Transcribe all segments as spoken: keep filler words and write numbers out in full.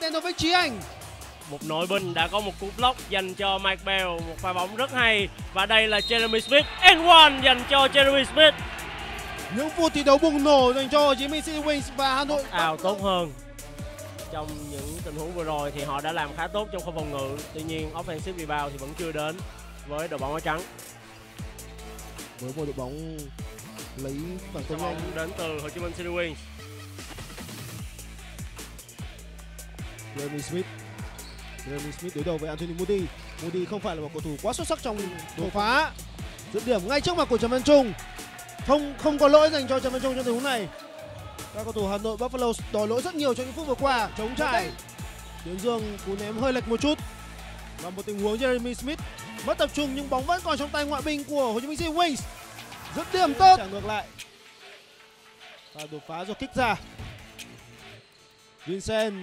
Vladlenovich Trí Anh. Một nội binh đã có một cú block dành cho Mike Bell, một pha bóng rất hay. Và đây là Jeremy Smith, and one dành cho Jeremy Smith. Những phút thi đấu bùng nổ dành cho Hồ Chí Minh City Wings và Hà Nội Buffalo tốt hơn. Trong những tình huống vừa rồi thì họ đã làm khá tốt trong khâu phòng ngự. Tuy nhiên offensive rebound thì vẫn chưa đến với đội bóng áo trắng. Với một đội bóng lấy bàn công nhanh đến từ Hồ Chí Minh City Wings. Jeremy Smith, Jeremy Smith đối đầu với Anthony Moody. Moody không phải là một cầu thủ quá xuất sắc trong đột phá. Dứt điểm ngay trước mặt của Trần Văn Trung. Không không có lỗi dành cho Trần Văn Trung trong tình huống này. Các cầu thủ Hà Nội Buffalo đòi lỗi rất nhiều trong những phút vừa qua. Chống trải, Tiến Dương cú ném hơi lệch một chút. Và một tình huống Jeremy Smith mất tập trung nhưng bóng vẫn còn trong tay ngoại binh của Hồ Chí Minh City Wings. Dứt điểm tốt. Trả ngược lại. Và đột phá rồi kích ra. Vincent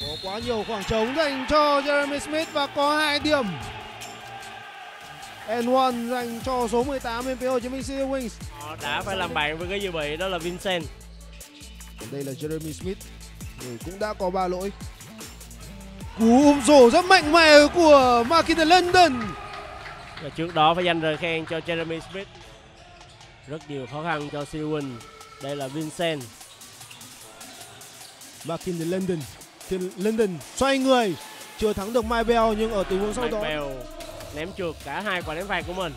có quá nhiều khoảng trống dành cho Jeremy Smith và có hai điểm. en một dành cho số mười tám bên phía Hồ Chí Minh City Wings. Họ đã phải làm bạn với cái dự bị đó là Vincent. Đây là Jeremy Smith, người cũng đã có ba lỗi. Cú ôm rổ rất mạnh mẽ của Mark in the London. Và trước đó phải dành lời khen cho Jeremy Smith. Rất nhiều khó khăn cho City Wings. Đây là Vincent. Mark in the London, London xoay người, chưa thắng được Mike Bell nhưng ở tình huống sau Mike đó Bell ném trượt cả hai quả ném phạt của mình.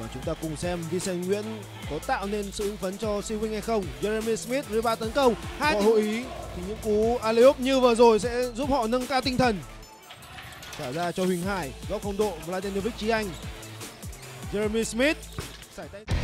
Và chúng ta cùng xem Vincent Nguyễn có tạo nên sự hưng phấn cho City Wings hay không. Jeremy Smith rebound tấn công. Hai hội ý thì những cú alley-oop như vừa rồi sẽ giúp họ nâng cao tinh thần. Trả ra cho Huỳnh Hải, góc không độ Vladlenovich Trí Anh. Jeremy Smith sải tay.